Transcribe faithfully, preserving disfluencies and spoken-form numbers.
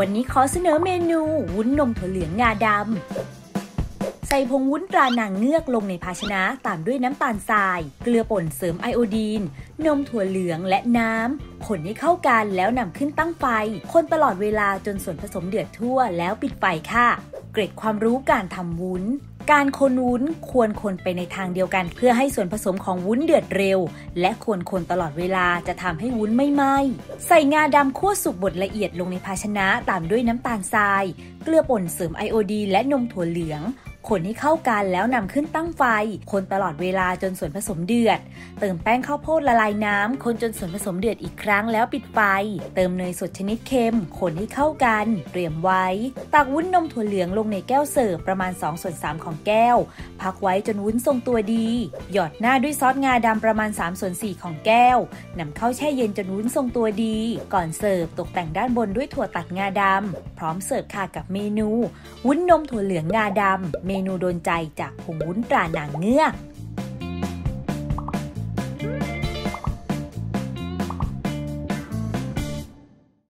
วันนี้ขอเสนอเมนูวุ้นนมถั่วเหลืองงาดำใส่ผงวุ้นตรานางเงือกลงในภาชนะตามด้วยน้ำตาลทรายเกลือป่นเสริมไอโอดีนนมถั่วเหลืองและน้ำคนให้เข้ากันแล้วนำขึ้นตั้งไฟคนตลอดเวลาจนส่วนผสมเดือดทั่วแล้วปิดไฟค่ะเกร็ดความรู้การทำวุ้นการคนวุ้นควรคนไปในทางเดียวกันเพื่อให้ส่วนผสมของวุ้นเดือดเร็วและควรคนตลอดเวลาจะทำให้วุ้นไม่ไหม้ใส่งาดำคั่วสุกบดละเอียดลงในภาชนะตามด้วยน้ำตาลทรายเกลือป่นเสริมไอโอดีนและนมถั่วเหลืองคนให้เข้ากันแล้วนำขึ้นตั้งไฟคนตลอดเวลาจนส่วนผสมเดือดเติมแป้งข้าวโพดละลายน้ำคนจนส่วนผสมเดือดอีกครั้งแล้วปิดไฟเติมเนยสดชนิดเค็มคนให้เข้ากันเตรียมไว้ตักวุ้นนมถั่วเหลืองลงในแก้วเสิร์ฟประมาณสองส่วนสามของแก้วพักไว้จนวุ้นทรงตัวดีหยอดหน้าด้วยซอสงาดำประมาณสามส่วนสี่ของแก้วนำเข้าแช่เย็นจนวุ้นทรงตัวดีก่อนเสิร์ฟตกแต่งด้านบนด้วยถั่วตัดงาดำพร้อมเสิร์ฟค่ะกับเมนูวุ้นนมถั่วเหลืองงาดำเมนูโดนใจจากผงวุ้นตรานางเงือก